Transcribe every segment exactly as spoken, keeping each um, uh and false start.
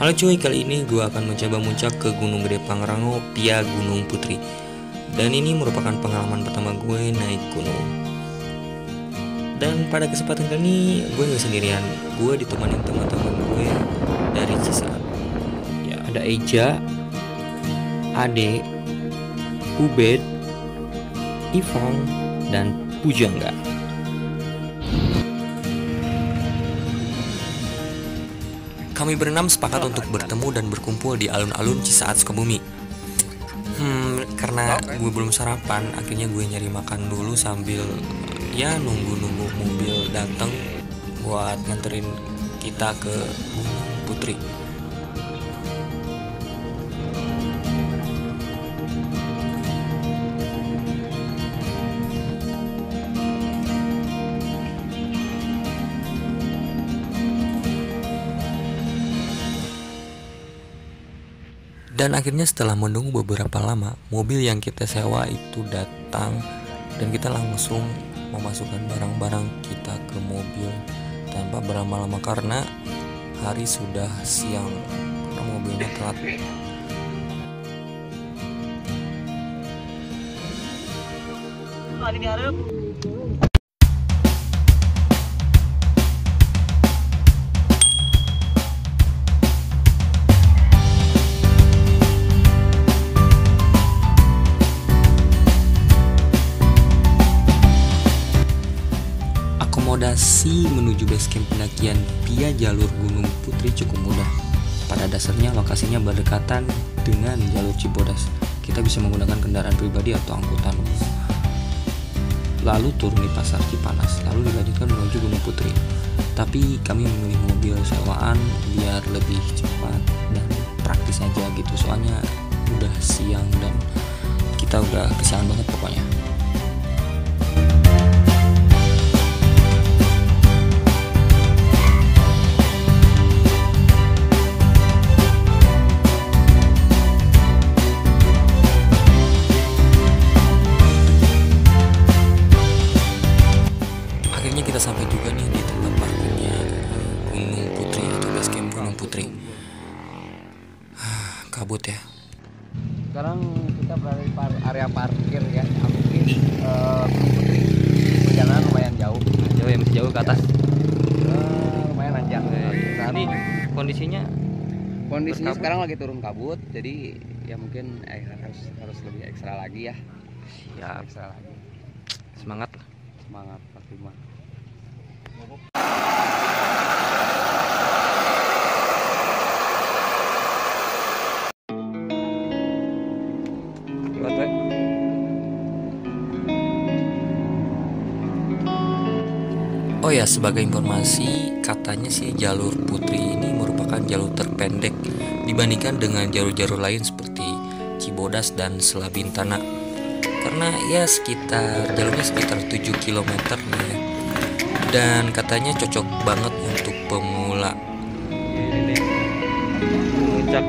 Halo cuy, kali ini gue akan mencoba muncak ke Gunung Gede Pangrango via Gunung Putri. Dan ini merupakan pengalaman pertama gue naik gunung. Dan pada kesempatan kali ini gue gak sendirian, gue ditemani teman-teman gue dari Cisa. Ya, ada Eza, Ade, Ubed, Ifang, dan Pujangga. Kami berenam sepakat untuk bertemu dan berkumpul di alun-alun Cisaat Sukabumi. Hmm, karena gue belum sarapan, akhirnya gue nyari makan dulu sambil ya nunggu-nunggu mobil dateng buat nganterin kita ke Gunung Putri. Dan akhirnya setelah menunggu beberapa lama, mobil yang kita sewa itu datang dan kita langsung memasukkan barang-barang kita ke mobil tanpa berlama-lama karena hari sudah siang karena mobilnya telat. Akomodasi menuju base camp pendakian via jalur Gunung Putri cukup mudah. Pada dasarnya lokasinya berdekatan dengan jalur Cibodas. Kita bisa menggunakan kendaraan pribadi atau angkutan. Lalu turun di pasar Cipanas, lalu dilanjutkan menuju Gunung Putri. Tapi kami memilih mobil sewaan biar lebih cepat dan praktis aja gitu. Soalnya udah siang dan kita udah kesiangan banget pokoknya. Sampai juga nih di tempat parkirnya Gunung Putri atau base camp Gunung Putri. Kabut ya. Sekarang kita berada di area parkir ya. Mungkin uh, perjalanan lumayan jauh. Jauh ya, masih jauh ke atas. Uh, lumayan panjang. Jadi kondisinya kondisinya berkabut. Sekarang lagi turun kabut, jadi ya mungkin eh, harus harus lebih ekstra lagi ya. Ya, ekstra lagi. Semangat lah. Semangat pasti mah. Oh ya, sebagai informasi, katanya sih jalur Putri ini merupakan jalur terpendek dibandingkan dengan jalur-jalur lain seperti Cibodas dan Selabintana. Karena ya sekitar jalurnya sekitar tujuh kilometer ya. Dan katanya cocok banget untuk pemula. Ini nih, puncak.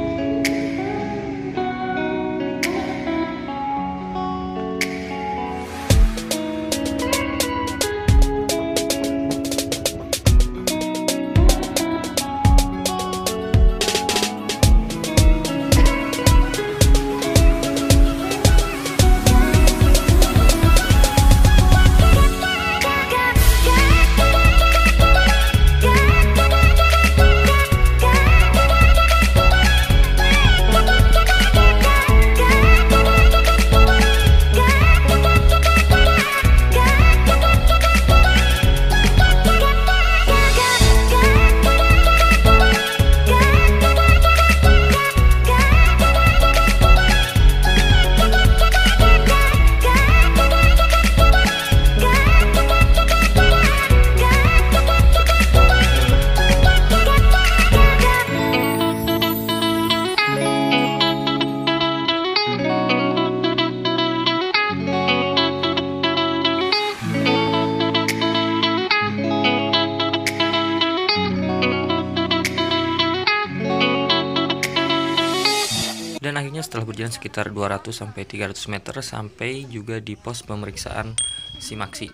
Dan akhirnya setelah berjalan sekitar dua ratus sampai tiga ratus meter sampai juga di pos pemeriksaan Simaksi.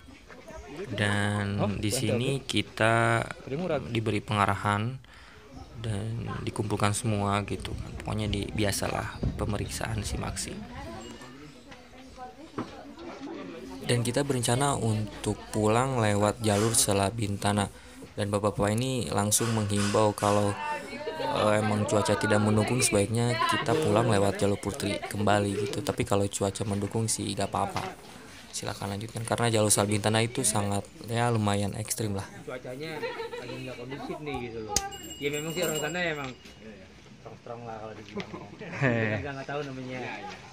Dan di sini kita diberi pengarahan dan dikumpulkan semua gitu kan. Pokoknya di, biasalah pemeriksaan Simaksi. Dan kita berencana untuk pulang lewat jalur Selabintana. Dan bapak-bapak ini langsung menghimbau kalau uh, emang cuaca tidak mendukung sebaiknya kita pulang lewat jalur Putri kembali gitu. Tapi kalau cuaca mendukung sih gak apa-apa, silakan lanjutkan karena jalur Selabintana itu sangat ya lumayan ekstrim lah. Cuacanya lagi nggak kondusif nih gitu loh. Ya memang sih orang sana emang strong-strong lah kalau dibilang. Kita nggak tahu namanya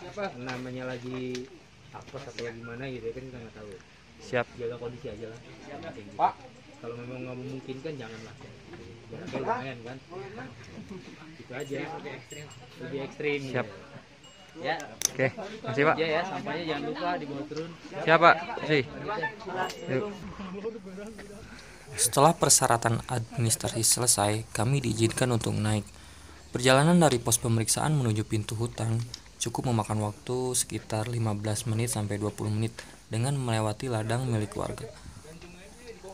apa namanya lagi apa atau gimana gitu kan kita nggak tahu. Siap, jaga kondisi aja lah. Pak, kalau memang nggak memungkinkan janganlah. Berarti lumayan kan. Itu aja. Lebih ekstrim. Siap. Ya. Oke, makasih Pak. Ya, ya, sampahnya jangan lupa dibawa turun. Siap Pak. Makasih. Setelah persyaratan administrasi selesai, kami diizinkan untuk naik. Perjalanan dari pos pemeriksaan menuju pintu hutan cukup memakan waktu sekitar lima belas menit sampai dua puluh menit dengan melewati ladang milik warga.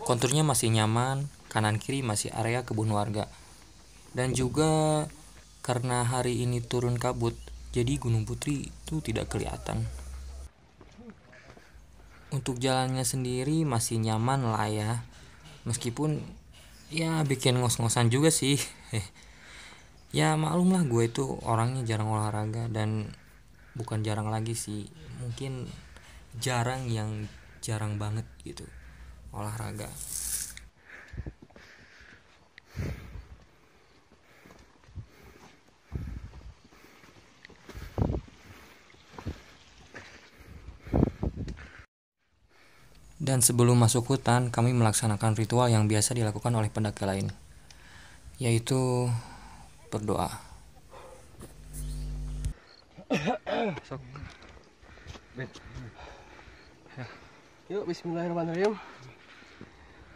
Konturnya masih nyaman, kanan kiri masih area kebun warga. Dan juga karena hari ini turun kabut, jadi Gunung Putri itu tidak kelihatan. Untuk jalannya sendiri masih nyaman lah ya. Meskipun ya bikin ngos-ngosan juga sih. Ya maklum lah, gue itu orangnya jarang olahraga. Dan bukan jarang lagi sih, mungkin jarang yang jarang banget gitu olahraga. Dan sebelum masuk hutan, kami melaksanakan ritual yang biasa dilakukan oleh pendaki lain, yaitu berdoa. Yuk, bismillahirrahmanirrahim.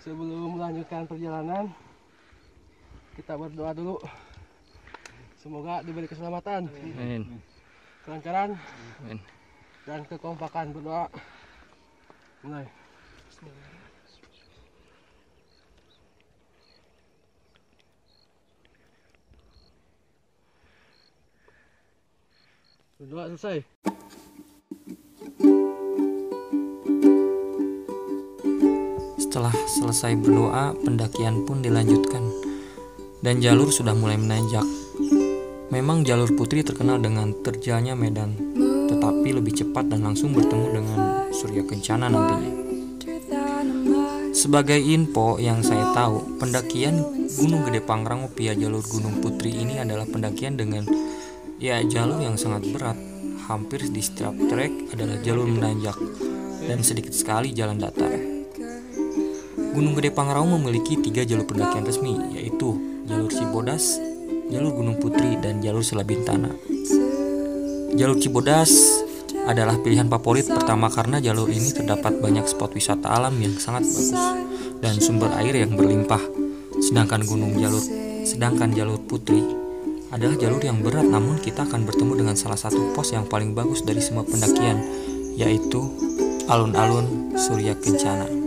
Sebelum melanjutkan perjalanan, kita berdoa dulu. Semoga diberi keselamatan, amin, kelancaran, amin, dan kekompakan. Berdoa mulai. Berdoa selesai. Setelah selesai berdoa, pendakian pun dilanjutkan dan jalur sudah mulai menanjak. Memang jalur Putri terkenal dengan terjalnya medan, tetapi lebih cepat dan langsung bertemu dengan Surya Kencana nantinya. Sebagai info yang saya tahu, pendakian Gunung Gede Pangrango via jalur Gunung Putri ini adalah pendakian dengan ya jalur yang sangat berat. Hampir di setiap trek adalah jalur menanjak dan sedikit sekali jalan datar. Gunung Gede Pangrango memiliki tiga jalur pendakian resmi, yaitu jalur Cibodas, jalur Gunung Putri, dan jalur Selabintana. Jalur Cibodas adalah pilihan favorit pertama karena jalur ini terdapat banyak spot wisata alam yang sangat bagus dan sumber air yang berlimpah. Sedangkan gunung jalur sedangkan jalur Putri adalah jalur yang berat, namun kita akan bertemu dengan salah satu pos yang paling bagus dari semua pendakian, yaitu alun-alun Surya Kencana.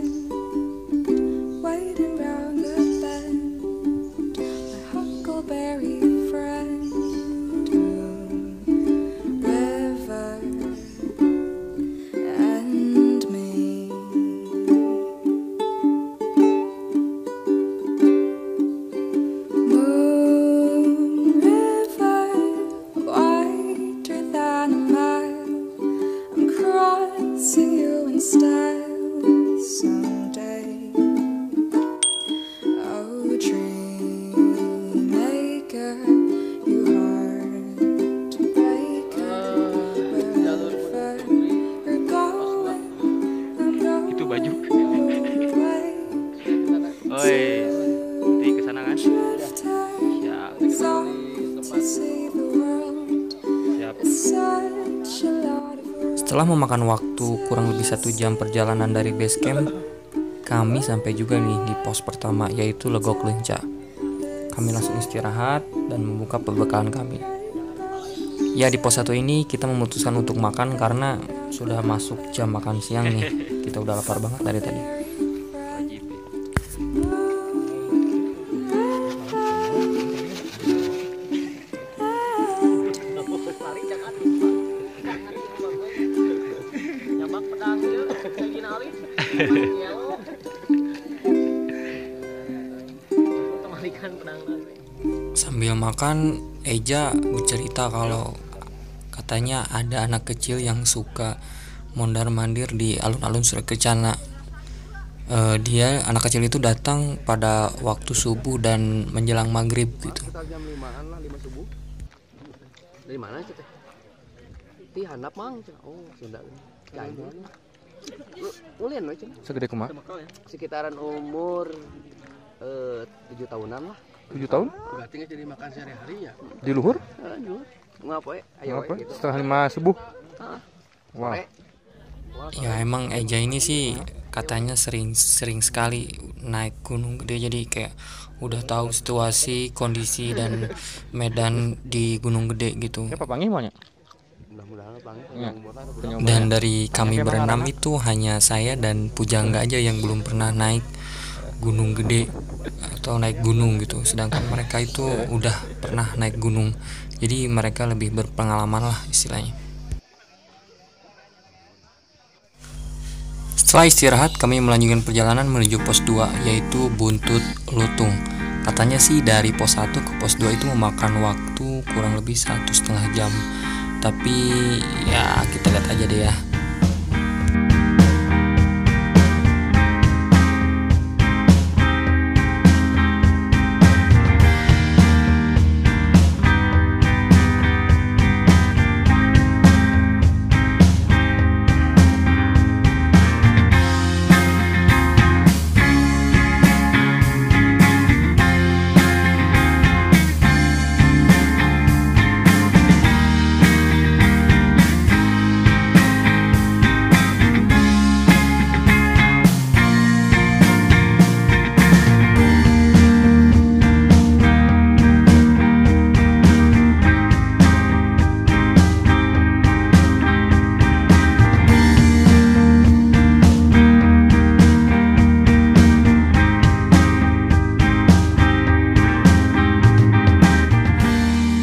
Setelah memakan waktu kurang lebih satu jam perjalanan dari base camp, kami sampai juga nih di pos pertama, yaitu Legok Lenca. Kami langsung istirahat dan membuka perbekalan kami. Ya, di pos satu ini kita memutuskan untuk makan karena sudah masuk jam makan siang nih. Kita udah lapar banget dari tadi. Sambil makan, Eza bercerita kalau katanya ada anak kecil yang suka mondar-mandir di alun-alun Surya Kencana. Uh, dia anak kecil itu datang pada waktu subuh dan menjelang maghrib gitu. Dari mana itu? Di handap mang. Oh, Sunda. Ulin macam. Segede kumaha? Sekitaran umur tujuh tahunan lah. Tujuh tahun? Berarti jadi makan sehari-hari ya. Di luhur? Lanjut. Ngapain? Ayo gitu. Setengah lima subuh. Heeh. Wah. Ya emang Eza ini sih katanya sering-sering sekali naik Gunung Gede, jadi kayak udah tahu situasi, kondisi dan medan di Gunung Gede gitu. Siapa panggil maunya? Dan dari kami berenam itu hanya saya dan Pujangga aja yang belum pernah naik Gunung Gede atau naik gunung gitu, sedangkan mereka itu udah pernah naik gunung, jadi mereka lebih berpengalaman lah istilahnya. Setelah istirahat, kami melanjutkan perjalanan menuju pos dua, yaitu Buntut Lutung. Katanya sih dari pos satu ke pos dua itu memakan waktu kurang lebih satu setengah jam, tapi ya kita lihat aja deh ya.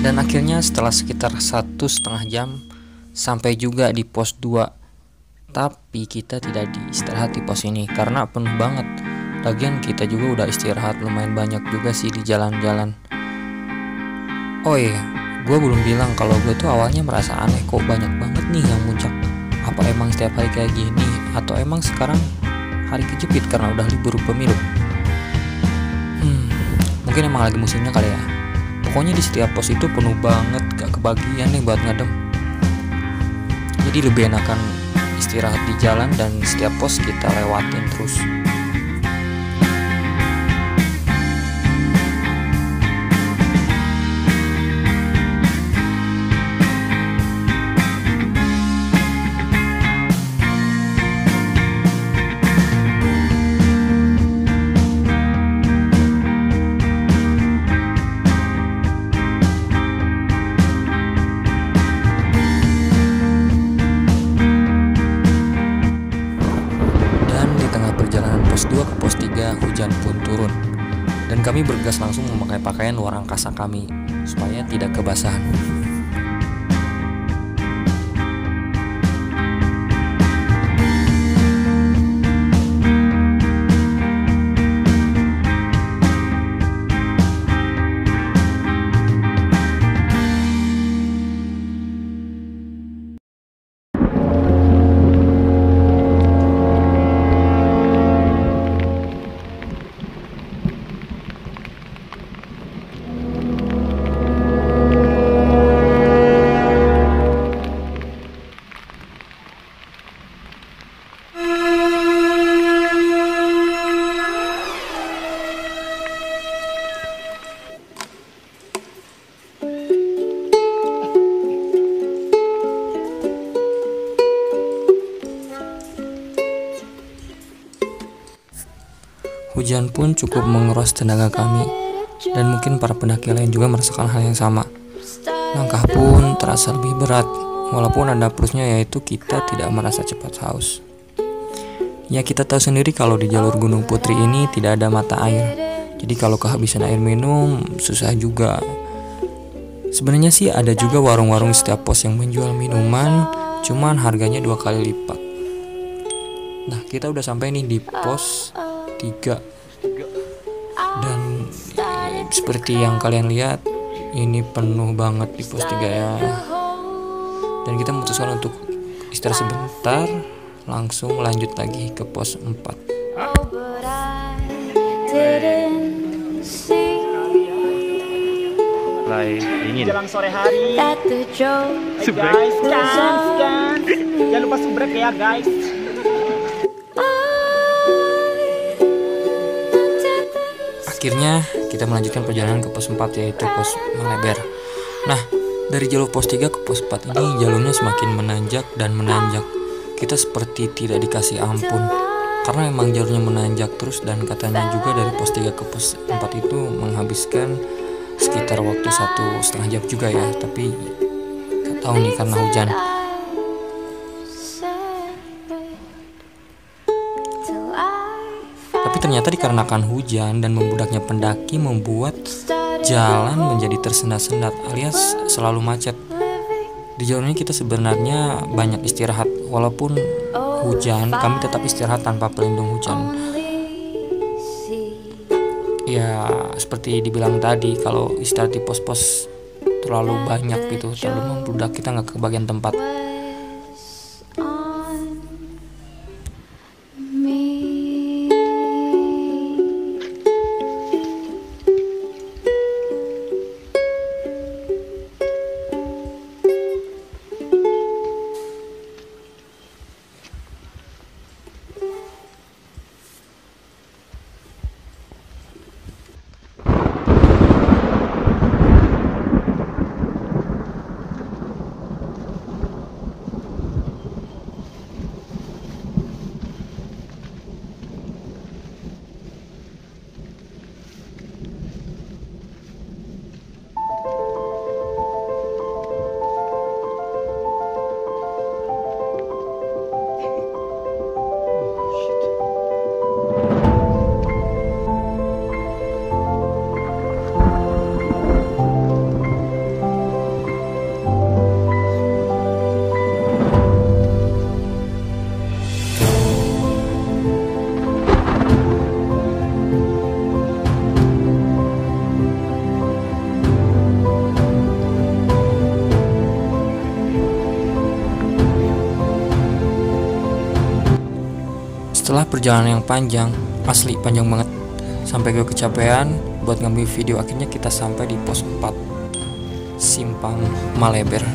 Dan akhirnya setelah sekitar satu setengah jam sampai juga di pos dua. Tapi kita tidak diistirahat di pos ini karena penuh banget. Lagian kita juga udah istirahat lumayan banyak juga sih di jalan-jalan. Oh iya, gue belum bilang kalau gue tuh awalnya merasa aneh, kok banyak banget nih yang muncak. Apa emang setiap hari kayak gini? Atau emang sekarang hari kejepit karena udah libur pemilu? Hmm, mungkin emang lagi musimnya kali ya. Pokoknya di setiap pos itu penuh banget, gak kebagian nih buat ngadem. Jadi lebih enakan istirahat di jalan dan setiap pos kita lewatin terus. Kami bergegas langsung memakai pakaian luar angkasa kami supaya tidak kebasahan. Hujan pun cukup menguras tenaga kami, dan mungkin para pendaki lain juga merasakan hal yang sama. Langkah pun terasa lebih berat, walaupun ada plusnya yaitu kita tidak merasa cepat haus. Ya kita tahu sendiri kalau di jalur Gunung Putri ini tidak ada mata air, jadi kalau kehabisan air minum susah juga. Sebenarnya sih ada juga warung-warung setiap pos yang menjual minuman, cuman harganya dua kali lipat. Nah, kita udah sampai nih di pos tiga. Dan seperti yang kalian lihat, ini penuh banget di pos tiga ya. Dan kita memutuskan untuk istirahat sebentar, langsung lanjut lagi ke pos empat. Lai ingin jelang sore hari. Hey guys, dance, dance. Jangan lupa subrek ya guys. Akhirnya kita melanjutkan perjalanan ke pos empat, yaitu pos Maleber. Nah, dari jalur pos tiga ke pos empat ini jalurnya semakin menanjak dan menanjak. Kita seperti tidak dikasih ampun, karena memang jalurnya menanjak terus. Dan katanya juga dari pos tiga ke pos empat itu menghabiskan sekitar waktu satu setengah jam juga ya, tapi nggak tahu nih karena hujan. Tapi ternyata dikarenakan hujan dan membudaknya pendaki membuat jalan menjadi tersendat-sendat alias selalu macet. Di jalur ini kita sebenarnya banyak istirahat, walaupun hujan kami tetap istirahat tanpa pelindung hujan. Ya seperti dibilang tadi, kalau istirahat di pos-pos terlalu banyak gitu, terlalu membludak, kita nggak kebagian tempat. Setelah perjalanan yang panjang, asli panjang banget, sampai gue kecapean buat ngambil video, akhirnya kita sampai di pos empat, Simpang Maleber.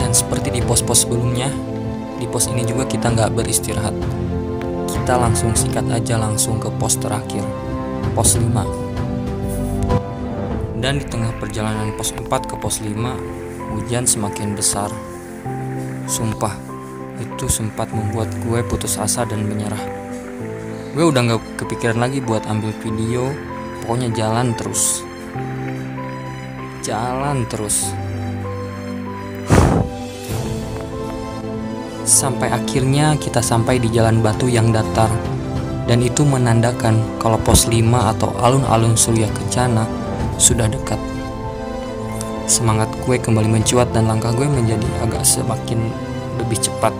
Dan seperti di pos-pos sebelumnya, di pos ini juga kita nggak beristirahat. Kita langsung sikat aja langsung ke pos terakhir, pos lima. Dan di tengah perjalanan pos empat ke pos lima, hujan semakin besar. Sumpah, itu sempat membuat gue putus asa dan menyerah. Gue udah gak kepikiran lagi buat ambil video. Pokoknya jalan terus, jalan terus. Sampai akhirnya kita sampai di jalan batu yang datar. Dan itu menandakan kalau pos lima atau alun-alun Surya Kencana sudah dekat. Semangat gue kembali mencuat dan langkah gue menjadi agak semakin lebih cepat,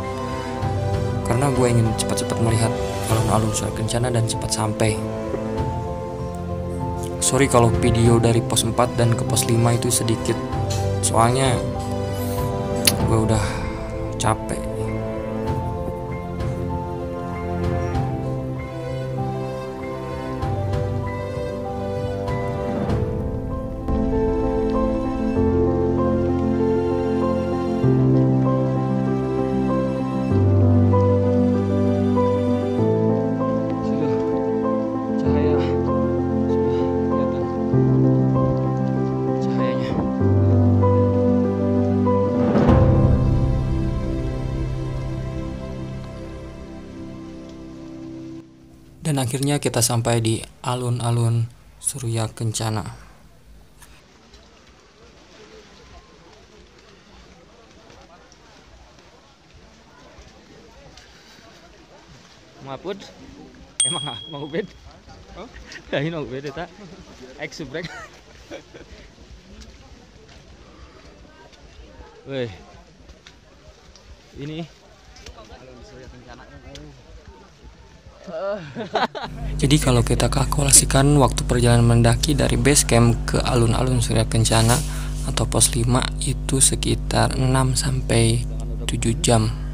karena gue ingin cepat-cepat melihat alun-alun Surya Kencana dan cepat sampai. Sorry kalau video dari pos empat dan ke pos lima itu sedikit, soalnya gue udah capek. Dan akhirnya kita sampai di alun-alun Surya Kencana. Maafud, emang mau Ubed? Oh, ini mau Ubed tak? Ex subrek. Weh, ini. Jadi kalau kita kalkulasikan waktu perjalanan mendaki dari base camp ke alun-alun Surya Kencana atau pos lima itu sekitar enam sampai tujuh jam.